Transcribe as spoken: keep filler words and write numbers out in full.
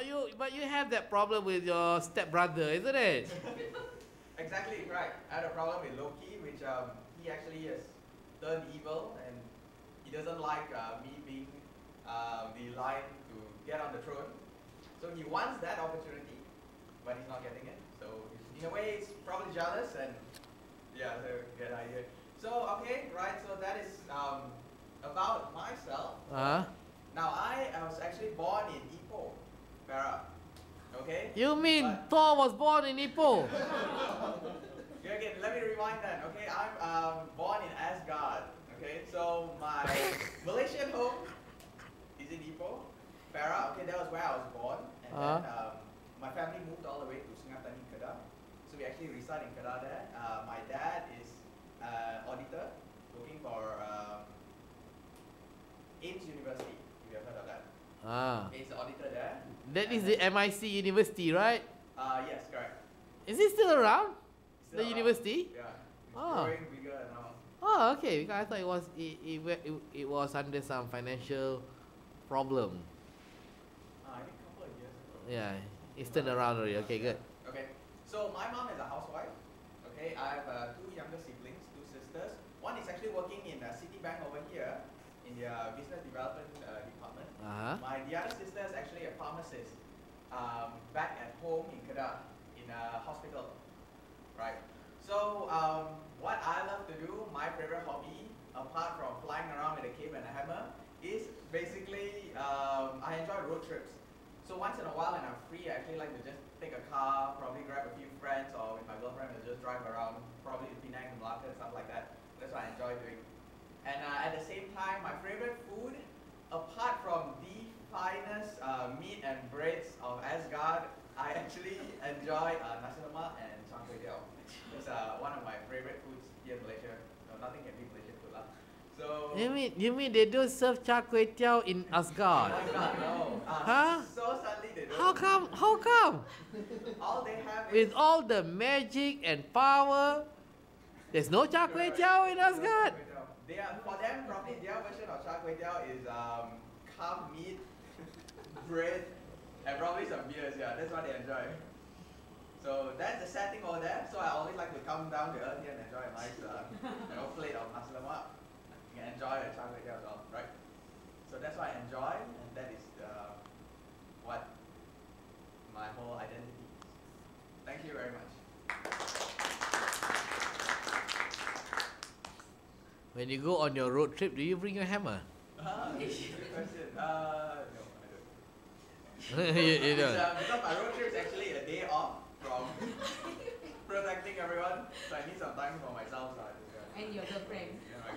but you but you have that problem with your stepbrother, isn't it? Exactly, right. I had a problem with Loki, which um, he actually has turned evil, and he doesn't like uh, me being uh, the lion to get on the throne. So he wants that opportunity, but he's not getting it. So in a way, he's probably jealous, and yeah, so good idea. So okay, right. So that is um, about myself. Uh-huh. Now I, I was actually born in Ipoh, Para. Okay. You mean but Thor was born in Ipoh? Okay, let me rewind that. Okay, I'm um, born in Asgard. Okay, so my Malaysian home is in Ipoh, Para. Okay, that was where I was born, and uh-huh. then um, my family moved all the way to Sungai Tani, Kedah. So we actually reside in Kedah there. Uh, my dad is uh, auditor, looking for um, Ames University. If you have heard of that. Ah. He's an auditor there. That is the M I C University, right? Uh, yes, correct. Is it still around? Still the around. University? Yeah. It's oh. growing bigger and all. Oh, okay. Because I thought it was it, it, it, it was under some financial problem. Uh, I think a couple of years ago. Yeah, it's turned uh, around already. Okay, yeah. Good. Okay. So my mom is a housewife. Okay, I have uh, two younger siblings, two sisters. One is actually working in uh, Citibank over here, in the uh, business development uh, department. Uh-huh. My the other sister is actually a pharmacist um, back at home in Kedah, in a hospital, right? So um, what I love to do, my favorite hobby, apart from flying around with a cape and a hammer, is basically um, I enjoy road trips. So once in a while when I'm free, I actually like to just take a car, probably grab a few friends, or with my girlfriend, I'll just drive around, probably to Penang and Malacca and stuff like that. That's what I enjoy doing. And uh, at the same time, my favorite food, apart from the finest uh, meat and breads of Asgard, I actually enjoy uh, nasi lemak and char kway teow. It's uh, one of my favorite foods here in Malaysia. No, nothing can be Malaysian food lah. So you mean you mean they don't serve char kway teow in Asgard? In Asgard, no. Uh, huh? So sadly they don't. How come? How come? All they have is with all the magic and power, there's no char kway teow in Asgard. They are, for them, probably their version of char kway teow is um, calf meat, bread, and probably some beers. Yeah, that's what they enjoy. So that's the sad thing over there. So I always like to come down to earth here and enjoy a nice uh, you know, plate of nasi lemak. You can enjoy the char kway teow as well, right? So that's what I enjoy, and that is uh, what my whole identity is. Thank you very much. When you go on your road trip, do you bring your hammer? Ah, good question. Uh, no, I don't. you, you don't. Uh, because my road trip is actually a day off from protecting everyone, so I need some time for myself. So I just, uh, and your girlfriend. You know,